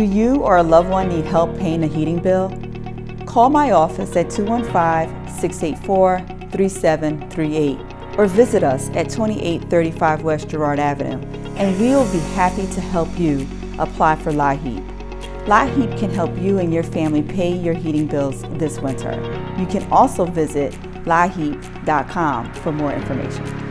Do you or a loved one need help paying a heating bill? Call my office at 215-684-3738 or visit us at 2835 West Girard Avenue, and we'll be happy to help you apply for LIHEAP. LIHEAP can help you and your family pay your heating bills this winter. You can also visit LIHEAP.com for more information.